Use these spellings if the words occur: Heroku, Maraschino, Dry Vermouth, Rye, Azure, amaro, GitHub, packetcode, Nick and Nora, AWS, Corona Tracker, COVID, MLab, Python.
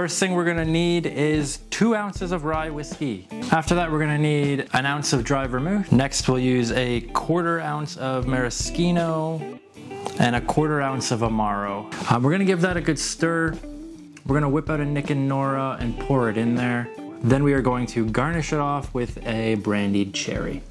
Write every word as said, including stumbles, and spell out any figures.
First thing we're gonna need is two ounces of rye whiskey. After that, we're gonna need an ounce of dry vermouth. Next, we'll use a quarter ounce of maraschino and a quarter ounce of amaro. Um, we're gonna give that a good stir. We're gonna whip out a Nick and Nora and pour it in there. Then we are going to garnish it off with a brandied cherry.